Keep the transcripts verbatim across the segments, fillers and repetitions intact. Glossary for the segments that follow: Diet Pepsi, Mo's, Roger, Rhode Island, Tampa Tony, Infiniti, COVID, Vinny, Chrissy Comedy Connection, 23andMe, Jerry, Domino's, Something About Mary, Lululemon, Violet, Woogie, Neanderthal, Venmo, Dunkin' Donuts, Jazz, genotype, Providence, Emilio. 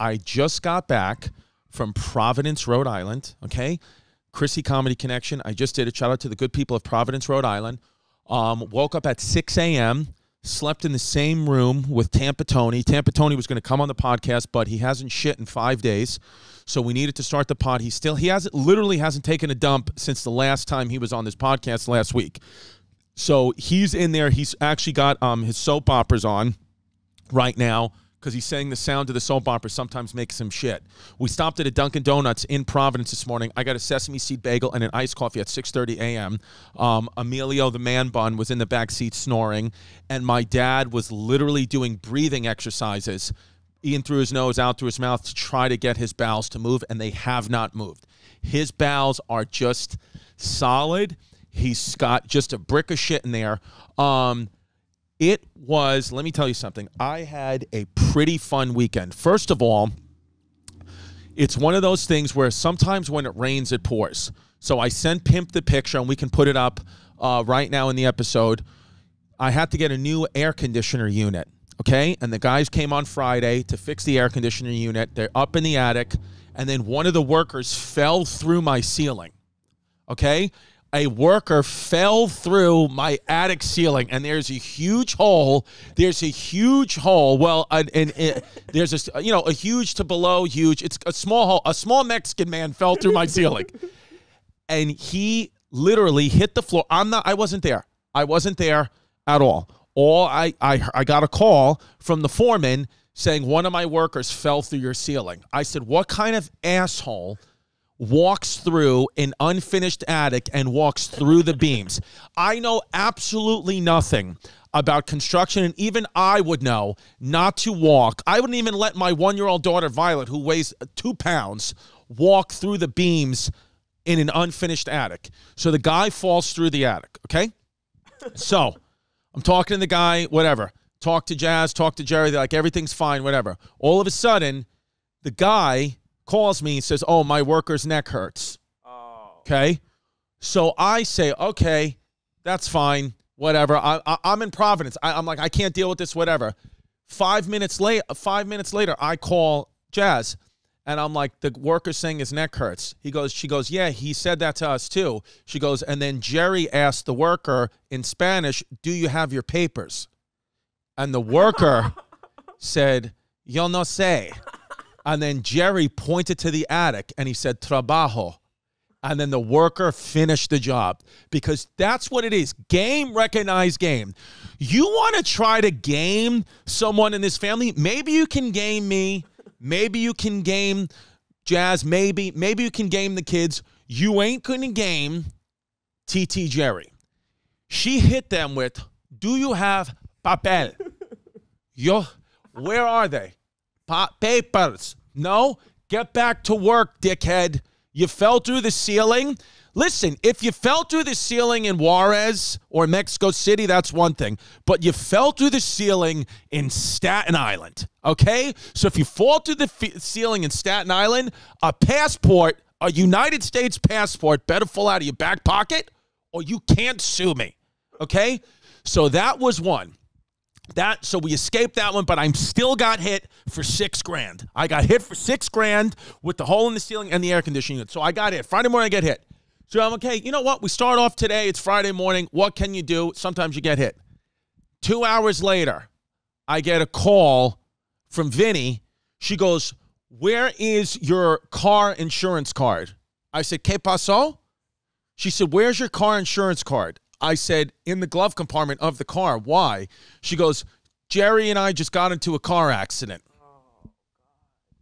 I just got back from Providence, Rhode Island, okay? Chrissy Comedy Connection. I just did a shout out to the good people of Providence, Rhode Island. Um, woke up at six A M, slept in the same room with Tampa Tony. Tampa Tony was going to come on the podcast, but he hasn't shit in five days. So we needed to start the pod. He still, he hasn't, literally hasn't taken a dump since the last time he was on this podcast last week. So he's in there. He's actually got um, his soap operas on right now, because he's saying the sound of the soap opera sometimes makes him shit. We stopped at a Dunkin' Donuts in Providence this morning. I got a sesame seed bagel and an iced coffee at six thirty A M Um, Emilio, the man bun, was in the back seat snoring, and my dad was literally doing breathing exercises, in through his nose, out through his mouth, to try to get his bowels to move, and they have not moved. His bowels are just solid. He's got just a brick of shit in there. Um... It was, let me tell you something, I had a pretty fun weekend. First of all, it's one of those things where sometimes when it rains, it pours. So I sent Pimp the picture, and we can put it up uh, right now in the episode. I had to get a new air conditioner unit, okay? And the guys came on Friday to fix the air conditioner unit. They're up in the attic, and then one of the workers fell through my ceiling, okay? A worker fell through my attic ceiling, and there's a huge hole. There's a huge hole. Well, and, and, and there's a, you know, a huge to below huge. It's a small hole. A small Mexican man fell through my ceiling, and he literally hit the floor. I'm not. I wasn't there. I wasn't there at all. All I I I got a call from the foreman saying one of my workers fell through your ceiling. I said, what kind of asshole walks through an unfinished attic and walks through the beams? I know absolutely nothing about construction, and even I would know not to walk. I wouldn't even let my one-year-old daughter, Violet, who weighs two pounds, walk through the beams in an unfinished attic. So the guy falls through the attic, okay? So I'm talking to the guy, whatever. Talk to Jazz, talk to Jerry. They're like, everything's fine, whatever. All of a sudden, the guy calls me and says, oh, my worker's neck hurts. Oh. Okay? So I say, okay, that's fine, whatever. I, I, I'm in Providence. I, I'm like, I can't deal with this, whatever. Five minutes, late, five minutes later, I call Jazz, and I'm like, the worker's saying his neck hurts. He goes, she goes, yeah, he said that to us too. She goes, and then Jerry asked the worker in Spanish, do you have your papers? And the worker said, yo no sé. And then Jerry pointed to the attic, and he said, trabajo. And then the worker finished the job, because that's what it is. Game, recognize game. You want to try to game someone in this family? Maybe you can game me. Maybe you can game Jazz. Maybe, maybe you can game the kids. You ain't going to game T T Jerry. She hit them with, do you have papel? Yo, where are they? Pa papers. No, get back to work, dickhead. You fell through the ceiling. Listen, if you fell through the ceiling in Juarez or Mexico City, that's one thing. But you fell through the ceiling in Staten Island, okay? So if you fall through the f ceiling in Staten Island, a passport, a United States passport, better fall out of your back pocket or you can't sue me, okay? So that was one. That, so we escaped that one, but I'm still got hit for six grand. I got hit for six grand with the hole in the ceiling and the air conditioning unit. So I got hit. Friday morning, I get hit. So I'm okay. You know what? We start off today. It's Friday morning. What can you do? Sometimes you get hit. Two hours later, I get a call from Vinny. She goes, where is your car insurance card? I said, ¿Qué pasó? She said, where's your car insurance card? I said, in the glove compartment of the car. Why? She goes, Jerry and I just got into a car accident. Oh,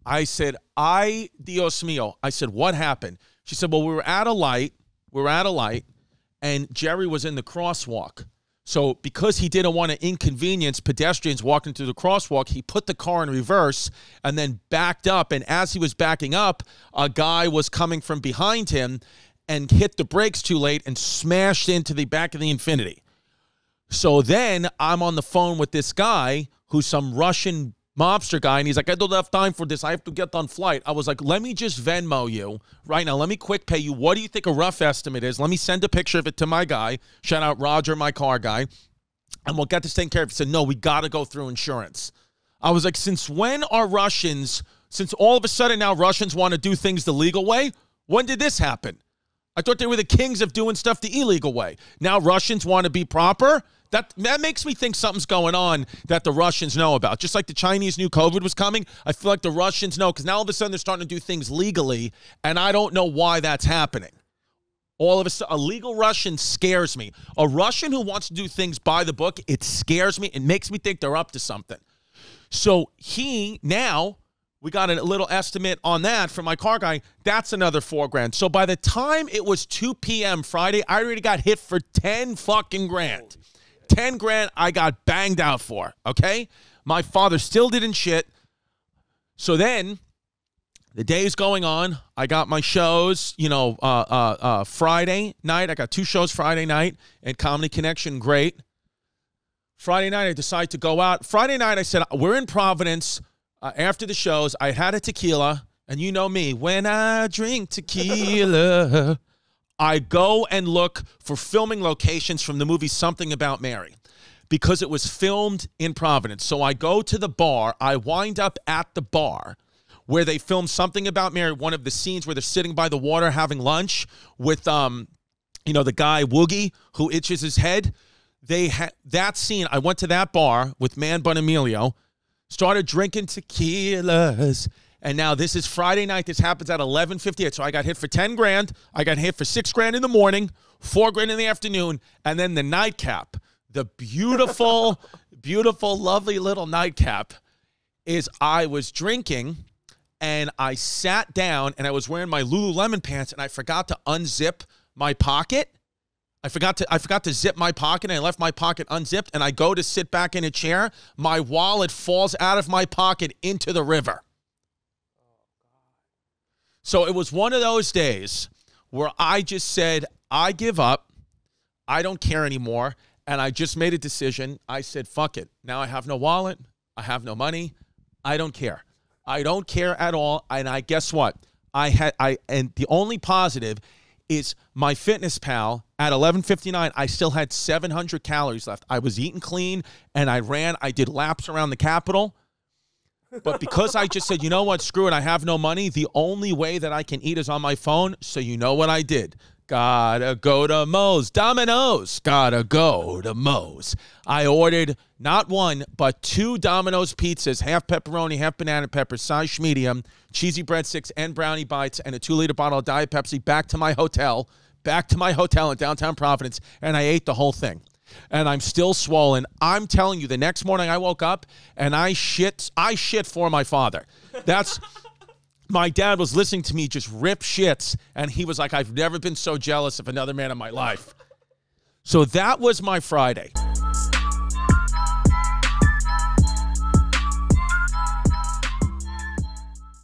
I said, ay, Dios mío. I said, what happened? She said, well, we were at a light. We were at a light, and Jerry was in the crosswalk. So because he didn't want to inconvenience pedestrians walking through the crosswalk, he put the car in reverse and then backed up. And as he was backing up, a guy was coming from behind him and hit the brakes too late and smashed into the back of the Infiniti. So then I'm on the phone with this guy who's some Russian mobster guy, and he's like, I don't have time for this. I have to get on flight. I was like, let me just Venmo you right now. Let me quick pay you. What do you think a rough estimate is? Let me send a picture of it to my guy. Shout out Roger, my car guy. And we'll get this taken care of. He said, no, we got to go through insurance. I was like, since when are Russians Since all of a sudden now Russians want to do things the legal way, when did this happen? I thought they were the kings of doing stuff the illegal way. Now Russians want to be proper? That, that makes me think something's going on that the Russians know about. Just like the Chinese knew COVID was coming, I feel like the Russians know, because now all of a sudden they're starting to do things legally, and I don't know why that's happening. All of a sudden, a legal Russian scares me. A Russian who wants to do things by the book, it scares me. It makes me think they're up to something. So he, now, we got a little estimate on that from my car guy. That's another four grand. So by the time it was two p m Friday, I already got hit for ten fucking grand. ten grand I got banged out for, okay? My father still didn't shit. So then the day's going on. I got my shows, you know, uh, uh, uh, Friday night. I got two shows Friday night at Comedy Connection. Great. Friday night, I decided to go out. Friday night, I said, we're in Providence. Uh, after the shows, I had a tequila. And you know me, when I drink tequila, I go and look for filming locations from the movie Something About Mary, because it was filmed in Providence. So I go to the bar. I wind up at the bar where they filmed Something About Mary, one of the scenes where they're sitting by the water having lunch with, um, you know, the guy Woogie who itches his head. They had that scene. I went to that bar with Man Bun Emilio, started drinking tequilas, and now this is Friday night. This happens at eleven fifty-eight. So I got hit for ten grand. I got hit for six grand in the morning, four grand in the afternoon, and then the nightcap, the beautiful, beautiful, lovely little nightcap, is I was drinking. And I sat down, and I was wearing my Lululemon pants, and I forgot to unzip my pocket. I forgot to I forgot to zip my pocket, and I left my pocket unzipped, and I go to sit back in a chair. My wallet falls out of my pocket into the river. So it was one of those days where I just said, I give up. I don't care anymore, and I just made a decision. I said, fuck it. Now I have no wallet. I have no money. I don't care. I don't care at all, and I guess what? I had I and the only positive is my Fitness Pal at eleven fifty-nine. I still had seven hundred calories left. I was eating clean, and I ran. I did laps around the Capitol, but because I just said, you know what? Screw it. I have no money. The only way that I can eat is on my phone. So you know what I did? Gotta go to Mo's, Domino's. Gotta go to Mo's. I ordered not one, but two Domino's pizzas, half pepperoni, half banana pepper, size medium, cheesy breadsticks and brownie bites, and a two-liter bottle of Diet Pepsi back to my hotel, back to my hotel in downtown Providence, and I ate the whole thing. And I'm still swollen. I'm telling you, the next morning I woke up and I shit, I shit for my father. That's... My dad was listening to me just rip shits, and he was like, I've never been so jealous of another man in my life. So that was my Friday.